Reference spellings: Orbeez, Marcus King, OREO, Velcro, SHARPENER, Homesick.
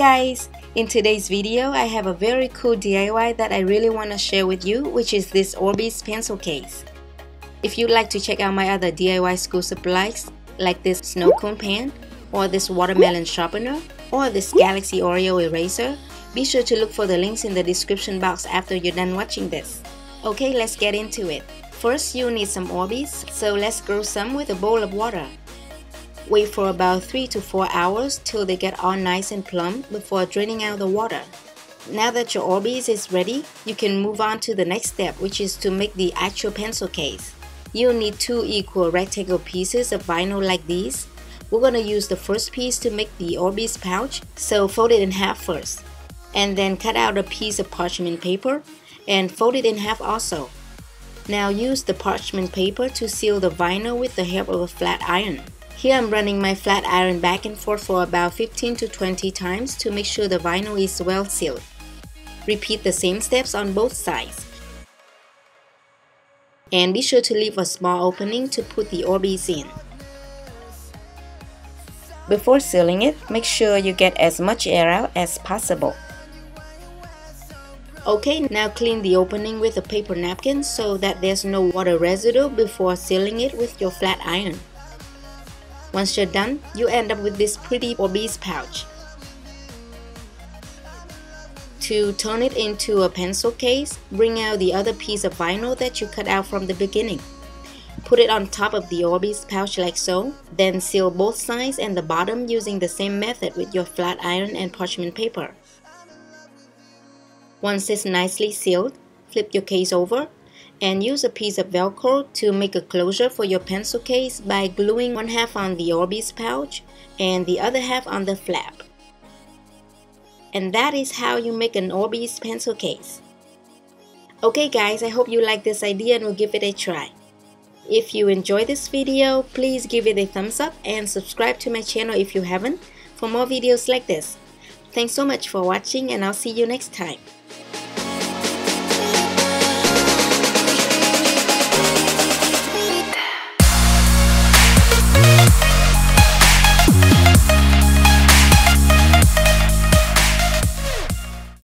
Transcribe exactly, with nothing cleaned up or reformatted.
guys! In today's video, I have a very cool D I Y that I really want to share with you, which is this Orbeez pencil case. If you'd like to check out my other D I Y school supplies, like this snow cone pen, or this watermelon sharpener, or this Galaxy Oreo eraser, be sure to look for the links in the description box after you're done watching this. Okay, let's get into it. First, you'll need some Orbeez, so let's grow some with a bowl of water. Wait for about three to four hours till they get all nice and plump before draining out the water. Now that your Orbeez is ready, you can move on to the next step, which is to make the actual pencil case. You'll need two equal rectangle pieces of vinyl like these. We're going to use the first piece to make the Orbeez pouch, so fold it in half first. And then cut out a piece of parchment paper and fold it in half also. Now use the parchment paper to seal the vinyl with the help of a flat iron. Here I'm running my flat iron back and forth for about fifteen to twenty times to make sure the vinyl is well sealed. Repeat the same steps on both sides. And be sure to leave a small opening to put the Orbeez in. Before sealing it, make sure you get as much air out as possible. Okay, now clean the opening with a paper napkin so that there's no water residue before sealing it with your flat iron. Once you're done, you end up with this pretty Orbeez pouch. To turn it into a pencil case, bring out the other piece of vinyl that you cut out from the beginning. Put it on top of the Orbeez pouch like so, then seal both sides and the bottom using the same method with your flat iron and parchment paper. Once it's nicely sealed, flip your case over and use a piece of Velcro to make a closure for your pencil case by gluing one half on the Orbeez pouch and the other half on the flap. And that is how you make an Orbeez pencil case. Okay guys, I hope you like this idea and will give it a try. If you enjoy this video, please give it a thumbs up and subscribe to my channel if you haven't for more videos like this. Thanks so much for watching and I'll see you next time.